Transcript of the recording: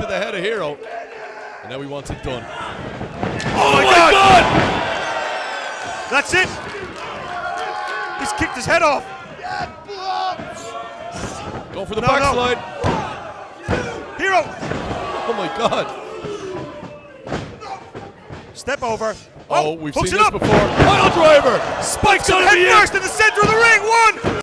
to the head of Hero. And now he wants it done. Oh my God! That's it. He's kicked his head off. Going for the backslide. No. Hero! Oh my God. Step over. Oh, we've seen this before. Pile driver! Spikes on the head first in the center of the ring. One!